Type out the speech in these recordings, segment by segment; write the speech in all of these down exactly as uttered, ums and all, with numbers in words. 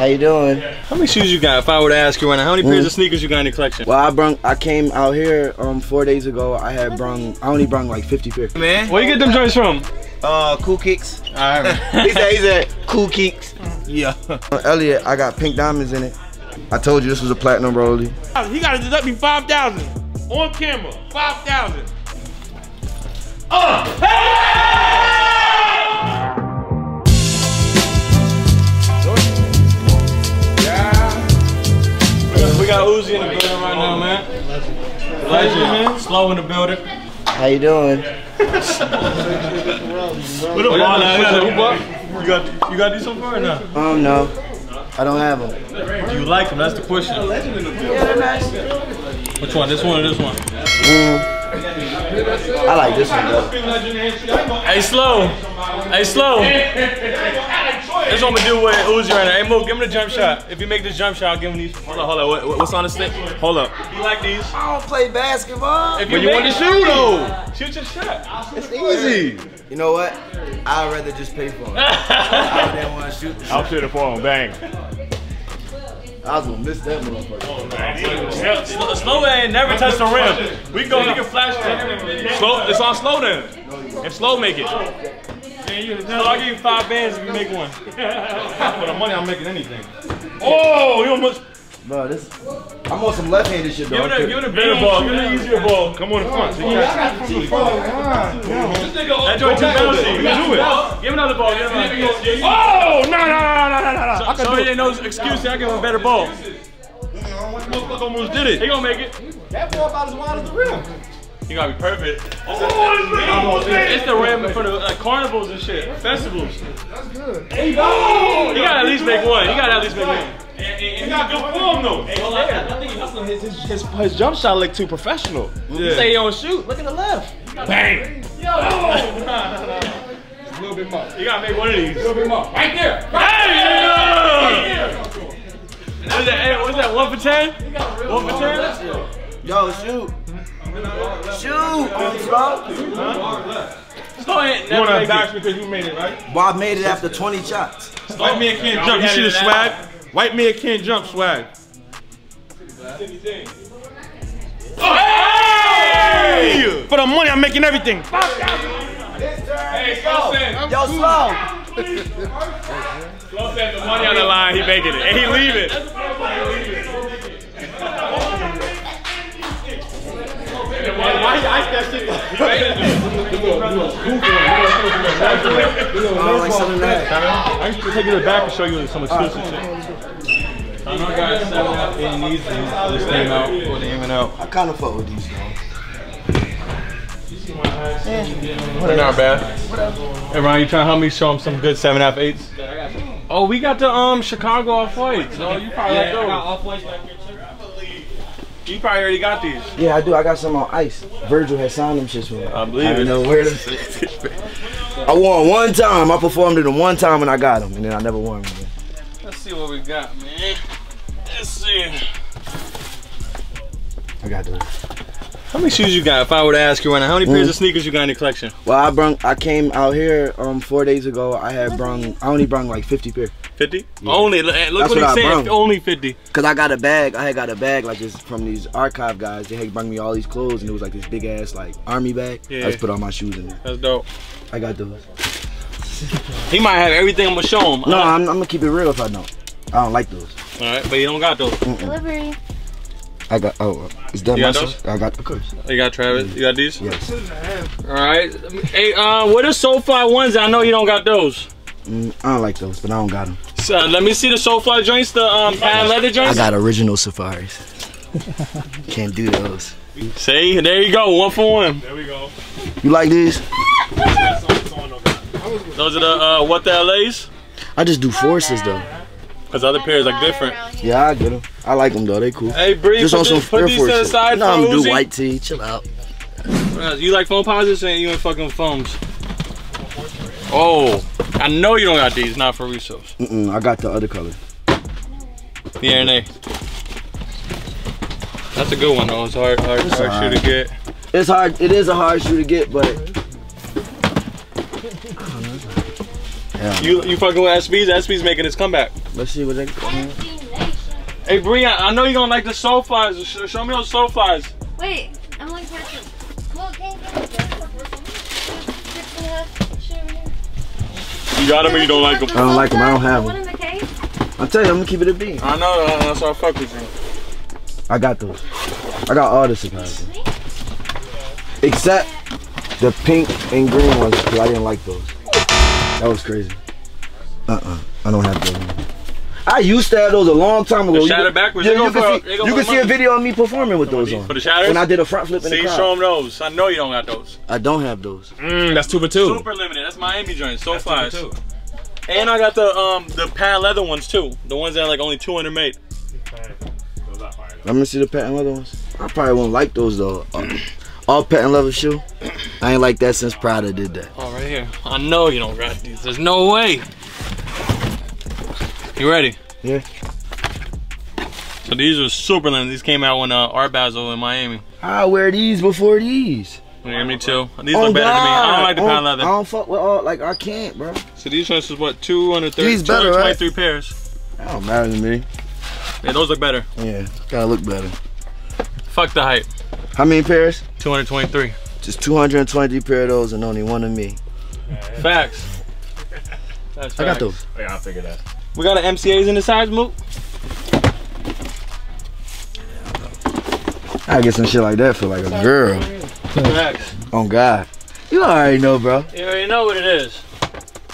How you doing? How many shoes you got? If I were to ask you right now, how many mm. pairs of sneakers you got in your collection? Well, I brung, I came out here um four days ago. I had brung, I only brung like fifty pairs. Man, where you get them joints from? Uh, Cool Kicks. All right. He said, he said, Cool Kicks. Yeah. Elliot, I got pink diamonds in it. I told you this was a platinum rollie. He gotta deduct me five thousand on camera. Five thousand. Uh. Hey! We got Uzi in the building right now, man. Legend, man. Slow in the building. How you doing? What up, man? You got you got these so far or not? Um, no. I don't have them. Do you like them? That's the question. Which one? This one or this one? Mm. I like this one though. Hey, slow. Hey, slow. That's what I'm gonna do with Uzi right now. Hey, Mo, give him the jump shot. If you make this jump shot, I'll give him these. Hold up, hold up. What, what, what's on the stick? Hold up. You like these? I don't play basketball. If you, you want to shoot, though, shoot your shot. It's easy. You know what? I'd rather just pay for them. I didn't want to shoot the shot. I'll shoot it for him. Bang. I was gonna miss that motherfucker. Oh, yeah, slow, slow and never touch the rim. We go, we can flash that. Slow, it's on slow then. If slow make it. So I'll give you five bands if you make one. For the money, I'm making anything. Oh, you almost. Bro, this. I'm on some left-handed shit, though. Give it a better ball. Give it an easier ball. Come on the front. So you got to This nigga. That's your technology. You do it. Give another ball. Give another ball. Oh, no, no, no, no, no, no. So it ain't no excuse. I give him a better ball. Motherfucker almost did it. He gonna make it. That ball about as wide as the rim. You gotta be perfect. Oh, it's the rim in front of like, carnivals and shit, festivals. That's good. Hey, oh, you gotta at least make one. You gotta at least make one. He got good form though. Well, I, I think he also his, his, his, his jump shot looked too professional. Yeah. You say he don't shoot. Look at the left. Bang. Yo. Oh. Nah, nah, nah. A little bit more. You gotta make one of these. A little bit more. Right there. Right there. What's that? What's that? One for ten? One for ten? Yo, shoot. Shoot! Huh? Stone ain't never made it because you made it, right? Bob made it after twenty shots. White man can't jump. You see the swag? White man can't jump swag. Oh, hey! For the money, I'm making everything. Hey, slow. Yo, slow. Slow said the money on the line, he making it. And he leave it. Why you ice that shit? I used to take you to the back and show you some exclusive shit. I know I got seven out in these things. This thing out, or the in and out. I kind of fuck with these though. You see my eyes? They're not bad. Hey Ryan, you trying to help me show them some good seven out of eights? Oh, we got the um Chicago Off White. So you probably like those. I got Off White back here too. You probably already got these. Yeah, I do. I got some on ice. Virgil has signed them shits for me. I believe it. I didn't know where to. I won one time. I performed it one time and I got them, and then I never won them again. Let's see what we got, man. Let's see. I got those. How many shoes you got? If I were to ask you right now, how many mm. pairs of sneakers you got in your collection? Well, I brung. I came out here um four days ago. I had brung. I only brung like fifty pairs. fifty? Yeah. Only, look that's what he's saying, only fifty. Cause I got a bag, I had got a bag like this from these archive guys. They had bring me all these clothes and it was like this big ass like army bag. Yeah. I just put all my shoes in it. That's dope. I got those. He might have everything I'm gonna show him. No, right. I'm, I'm gonna keep it real if I don't. I don't like those. All right, but you don't got those. Mm-mm. Delivery. I got, oh, is that my stuff? I got, of course. You got Travis, mm. you got these? Yes. All right, hey, uh, what are SoFi ones? I know you don't got those. Mm, I don't like those, but I don't got them. So let me see the SoFi joints, the um, patent leather joints. I got original Safaris. Can't do those. See, there you go, one for one. There we go. You like these? Those are the uh, what the L As? I just do forces though. Cause other pairs are different. Yeah, I get them. I like them though. They cool. Hey, Bree, just put, on this, some put these to the side. No, I'm gonna do white tee. Chill out. You like foam posits? Ain't you in fucking foams? Oh. I know you don't got these, not for resource. Mm-mm, I got the other color. Yeah, and A. That's a good one though, it's hard, hard, it's hard, hard shoe to get. It's hard, it is a hard shoe to get, but. Yeah. You, you fucking with S B's? S B's making his comeback. Let's see what they got. Hey, Brian, I know you're gonna like the soul flies. Show me those soul flies. Wait, I'm looking for it. Well, can you get them? You got them or you don't like them? I don't like them. I don't have them. I'll tell you, I'm gonna keep it a bean. I know, that's why I fuck with you. I got those. I got all the supplies. Except the pink and green ones, because I didn't like those. That was crazy. Uh-uh. I don't have those. I used to have those a long time ago. The shatter backwards. You, you can, see, you can see a video of me performing with those on. For the shatters? When I did a front flip in the crowd. See, show them those. I know you don't got those. I don't have those. Mm, that's two for two. Super limited. That's Miami joint. So far. And I got the um the patent leather ones too. The ones that are like only two hundred made. Let me see the patent leather ones. I probably won't like those though. Uh, all patent leather shoe. I ain't like that since Prada did that. Oh, right here. I know you don't got these. There's no way. You ready? Yeah. So these are super limited. These came out when uh, Art Basel in Miami. I wear these before these. Yeah, me too. These oh, look better God. to me. I don't like the pound leather. I don't fuck with all, like I can't, bro. So these ones is what, two hundred thirty, two hundred twenty-three right? pairs. That don't matter to me. Yeah, those look better. Yeah, gotta look better. Fuck the hype. How many pairs? two hundred twenty-three. Just two hundred twenty-three pair of those and only one of me. Facts. That's facts. I got those. Yeah, I'll figure that. We got an M C As in the size, Mook? I get some shit like that for like a girl. Facts. Oh God. You already know, bro. You already know what it is.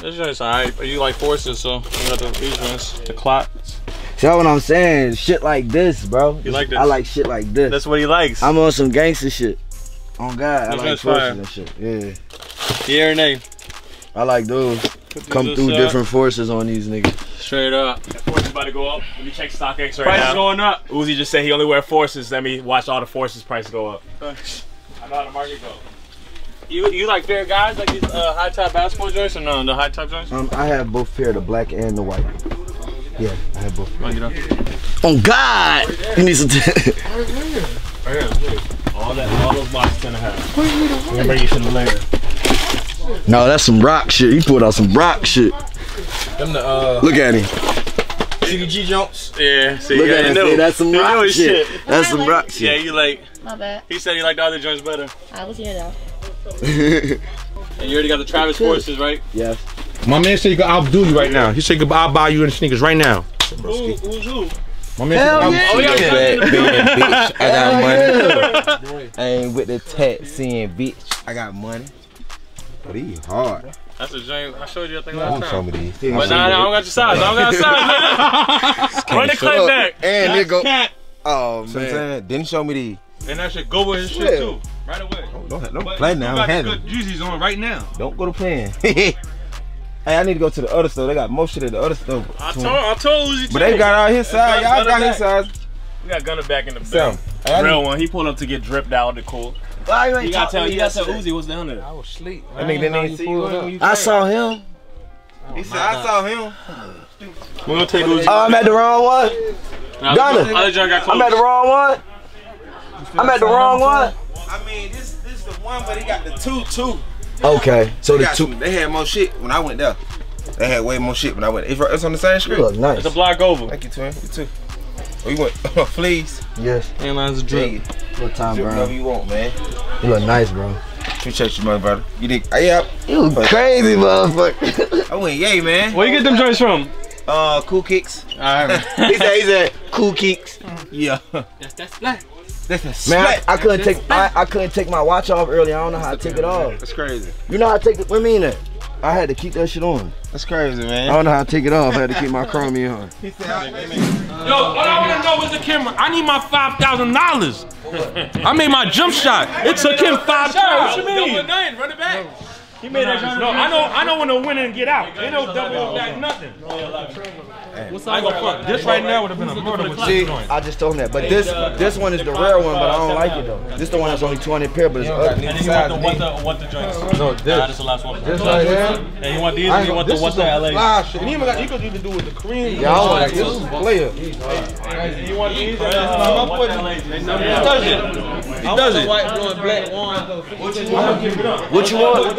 This joint's alright, but you like forces, so you got the these ones, the clocks. See what I'm saying? Shit like this, bro. You like this? I like shit like this. That's what he likes. I'm on some gangster shit. Oh God, I like forces and shit. Yeah. Pierre and A. I like those. Come through different forces on these niggas. Straight up. That force is about to go up. Let me check StockX right now. Price is going up. Uzi just said he only wear forces. Let me watch all the forces price go up. I know how the market go. You you like fair guys? Like these uh, high top basketball joints or no? The high top joints? Um, I have both pair, the black and the white. Yeah, I have both. Pair. Oh God! Right you need some. Right here. Right here. All that. All those boxes and a half. Remember you should later. No, that's some rock shit. He pulled out some rock shit. Them the, uh, look at him. C D G jumps. Yeah, see, look yeah, at him. Know. See, that's some rock shit. shit. That's some like rock shit. Yeah, you like. My bad. He said he liked the other joints better. I was here though. And you already got the Travis forces, right? Yes. My man said he could outdo you right now. He said goodbye, I'll buy you in sneakers right now. Who, who's who? My man said, oh, yeah, yeah. Bitch, I got money. I ain't with the taxi and bitch. I got money. But he hard. That's a joint. I showed you I think last time. But nah, nah, I don't got your size. I don't got your size. Run the clip back. And they go. Cat. Oh man. So saying, didn't show me these. And that shit go with his shit too. Right away. Don't, don't, don't play now. I got Yeezys on right now. Don't go to plan. Hey, I need to go to the other store. They got most shit at the other store. I told, I told Uzi. But they got out his size. Y'all got his size. We got Gunner back in the back. Real one. He pulled up to get dripped out the court. Why you ain't you gotta tell, you gotta tell Uzi what's down there. I was asleep. I, I, didn't didn't see you I saw him. He said, I saw him. We're gonna take Uzi. Oh, I'm at the wrong one. Donna, I'm at the wrong one. I'm at the wrong one. I mean, this this the one, but he got the two, two. Okay, so they the two. Some, they had more shit when I went there. They had way more shit when I went there. It's on the same street. Look nice. It's a block over. Thank you, twin. You too. Oh, you went fleas? Yes. And lines of drip. What time, bro? Whatever you want, man. You look nice, bro. Appreciate you, my brother. You did. Yeah. You crazy, motherfucker. I went, yay, man. Where you get them joints from? Uh, Cool Kicks. All right. He said, he said, Cool Kicks. Yeah. That's that's black. That's a sweat. Man, I, I couldn't that's take I, I couldn't take my watch off earlier. I don't know that's how to take it off. That's crazy. You know how to take it? What mean that? I had to keep that shit on. That's crazy, man. I don't know how to take it off. I had to keep my Chrome on. Yo, all I want to know is the camera. I need my five thousand dollars. I made my jump shot. It took him five times. What you mean? Run it back. He made that jump. No, I know, I know when to win and get out. Ain't no double back nothing. What's I ain't gonna fuck. This right now would have been a murder with See, I just told him that. But this this one is the rare one, but I don't like it though. This the one that's only two hundred pair, but it's ugly. And he want the what the, what the joints? No, this. Nah, this the last one. This right here? And he want these and he want the what the L A. And he even got, he could even do with the cream. Yeah, I like this player. You want these and that's not my foot. He does it. White, blue, and black one. What you want? What you want?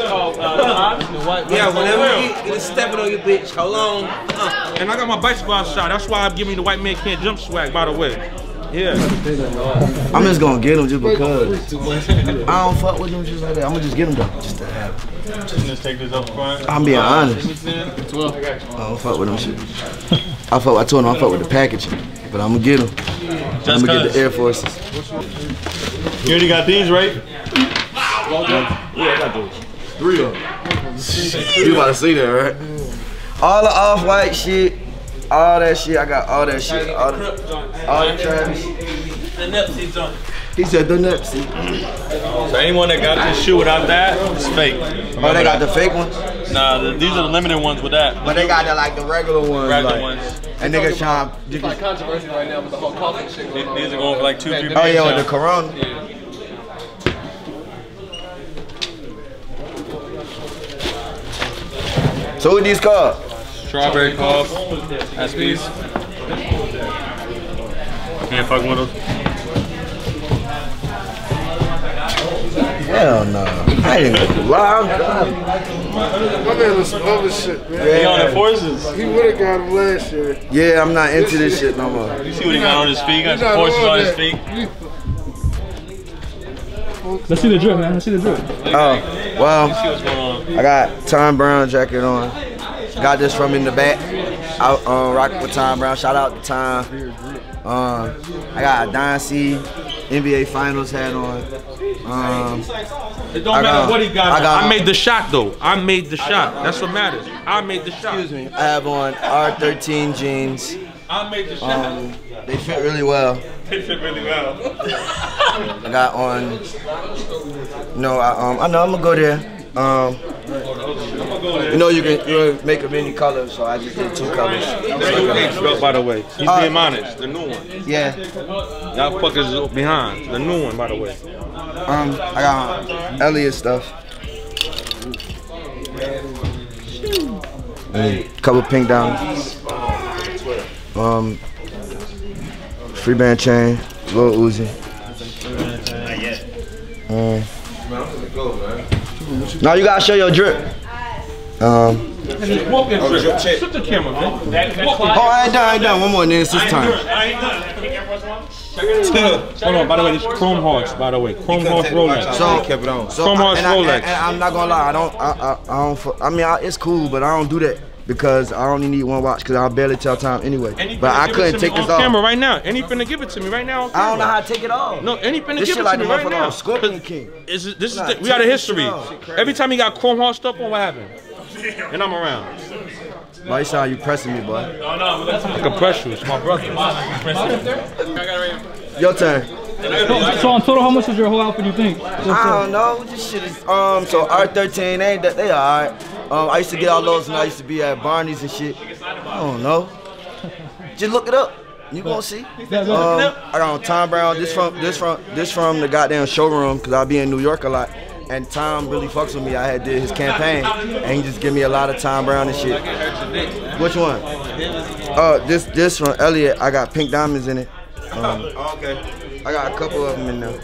Yeah, whenever you get a stepping on your bitch, how long? Uh. And I got my bicycle outside. That's why I'm giving the white man can't jump swag, by the way. Yeah. I'm just gonna get him just because. I don't fuck with him just like that. I'm gonna just get him though. Just to have him. Just take this up front. I'm being honest. I don't fuck with him shit. I fuck. I told him I fuck with the packaging, but I'm gonna get him. I'm gonna get the Air Forces. You already got these, right? Yeah, I got those. Three of them. You about to see that, right? All the Off White shit. All that shit, I got all that shit, all the, all the Travis. The Nipsey joint. He said the Nipsey. So anyone that got this shoe without that, it's fake. Remember oh, they got that? The fake ones? Nah, the, these are the limited ones with that. But they got the like the regular ones. Regular like, ones. And niggas trying. It's like controversy right now with the whole COVID shit going on. These are going for like two, three. Oh yeah, with the Corona. Yeah. So what these called? Strawberry Cough, S Ps. Can't fuck with them. Hell no. I ain't gonna lie. My man was over shit, man. Yeah. He on the forces. He would've got him last year. Yeah, I'm not into this shit no more. You see what he got on his feet? He got some forces on his feet. Let's see the drip, man. Let's see the drip. Oh, well, I got Thom Browne jacket on. Got this from in the back. I uh, rock with Thom Browne. Shout out to Thom. Um, I got a Don C N B A Finals hat on. Um, it don't I matter got, what he got. I, got, I made the shot though. I made the shot. That's what matters. I made the shot. Excuse me. I have on R thirteen jeans. I made the shot. Um, they fit really well. They fit really well. I got on. No, I um I know I'm gonna go there. Um, you know you can you make them any color, so I just did two colors. Like, by the way, he's uh, being honest. The new one. Yeah. Y'all fuckers behind. The new one, by the way. Um, I got Elliot stuff. Hey. Couple pink diamonds. Um, free band chain. Lil Uzi. Um. Now you gotta show your drip. Um. Walking oh, drip. Shut the camera, man. Oh, I ain't done, I ain't done. One more, nigga. It's this time. Hold on. By the way, this is Chrome Hearts. By the way, Chrome Hearts Rolex. So, so Chrome Hearts Rolex. And I'm not gonna lie. I don't. I. I, I don't. I mean, I, it's cool, but I don't do that. Because I only need one watch, because I barely tell time anyway. Anything but I couldn't take this off. Camera right now. Anything to give it to me right now. I don't know how to take it off. No, anything to give it to me right now. Scorpion King. This is this is we got a history. Every time he got Chrome Heart stuff on, what happened? And I'm around. Why you sound you pressing me, boy? No, no, that's I can press you. It's my brother. Your turn. So in total, how much is your whole outfit? You think? I don't know. This shit is um. So R thirteen, ain't that they all right? Um, I used to get all those and I used to be at Barney's and shit. I don't know. Just look it up. You gonna see. Um, I got on Thom Browne. This from this from this from the goddamn showroom, cause I be in New York a lot. And Thom really fucks with me. I had did his campaign and he just give me a lot of Thom Browne and shit. Which one? Uh, this this from Elliot. I got pink diamonds in it. Um, okay. I got a couple of them in there.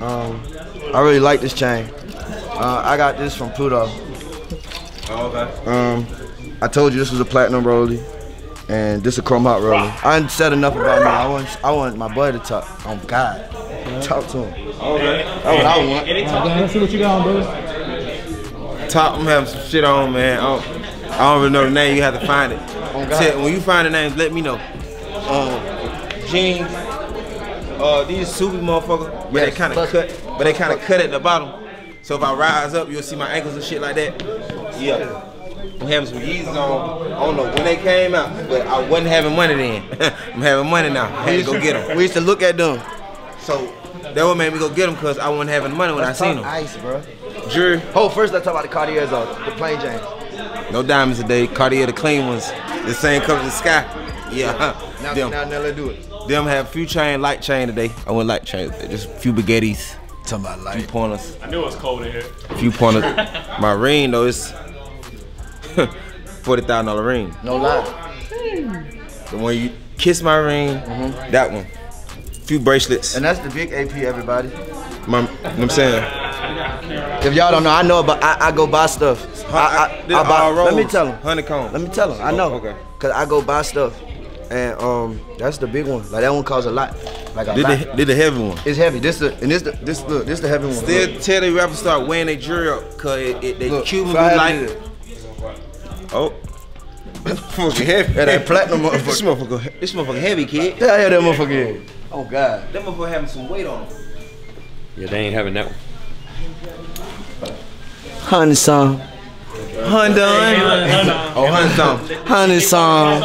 Um, I really like this chain. Uh, I got this from Pluto. Oh, okay. Um, I told you this was a platinum rollie, and this is a Chrome Heart rollie. I ain't said enough about me. I want, I want my boy to talk. Oh God, talk to him. Okay, that's what I want. Let's see what you got on, bro. Top, I'm having some shit on, man. I don't, I don't even know the name. You have to find it. Oh, God. When you find the names, let me know. Um, jeans. Uh, these super motherfuckers, but yes, they kind of cut, but they kind of cut at the bottom. So if I rise up, you'll see my ankles and shit like that. Yeah. I'm having some Yeezys on. I don't know when they came out, but I wasn't having money then. I'm having money now. I had to go get them. We used to look at them. So that what made me go get them, because I wasn't having money when Let's I seen them. Ice, bro. Drew. Oh, first let's talk about the Cartiers though, the plain James. No diamonds today. Cartier, the clean ones. The same color as the sky. Yeah. Now, them. now, now let's do it. Them have few chain, light chain today. I went light chain today. Just a few baguettes. Talking about light. Few pointers. I knew it was cold in here. Few pointers. My ring though is forty thousand dollar ring. No lie. The one you kiss my ring, mm-hmm. That one. few bracelets. And that's the big A P, everybody. My, you know what I'm saying? If y'all don't know, I know, but I, I go buy stuff. I, I, I, I buy, let me tell them. Honeycomb. Let me tell them. I know. Oh, okay. Cause I go buy stuff, and um, that's the big one. Like that one costs a lot. Like a did lot. The, did the heavy one? It's heavy. This the and this the this the this the heavy one. Still look. Tell the rappers start wearing their jewelry up, cause it, it they look, Cuban so like it. Oh. This motherfucker heavy. Yeah, that platinum motherfucker. This motherfucker, this motherfucker heavy, kid. Yeah, yeah, that motherfucker heavy. Oh God. That motherfucker having some weight on him. Yeah, they ain't having that one. Honey song. Honda. Oh, Honda song. Honey song.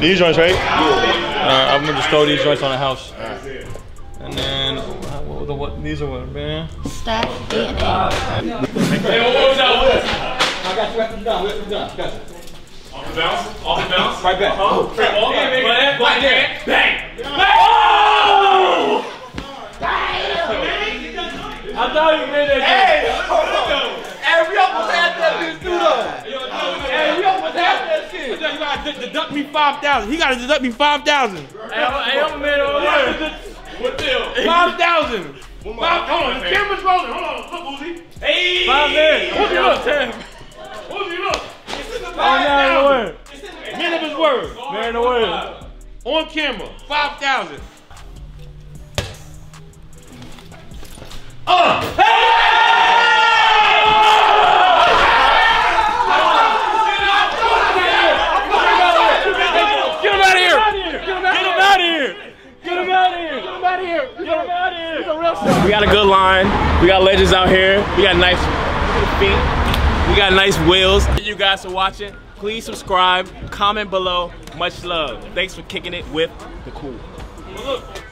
These joints, right? Uh, I remember stole these joints on the house. And then, what were the, what, these are what, man? Stop it. Hey, what was that list? I got you after you done. After you done. Got you. Off the bounce. Off the bounce. Right back. Oh, oh, oh, bang, bang, bang. Oh! Damn! I thought you made that. Hey, hold on. Hey, we almost had that bitch do that. Hey, we almost had that shit. You gotta deduct me five thousand. He gotta deduct me five thousand. Hey, I'm a man over here. What the? Five thousand. Hold on, the camera's rolling. Hold on, look, Uzi. Hey. Five minutes. What's up, Tim? Uzi, look! It's in the five thousand! Men of his word! Man of his word! On camera, five thousand! Uh! Hey! Get him out of here! Get him out of here! Get him out of here! Get him out of here! Get him out of here! We got a good line. We got legends out here. We got nice feet. We got nice wheels. Thank you guys for watching. Please subscribe, comment below. Much love. Thanks for kicking it with the cool. Well, look.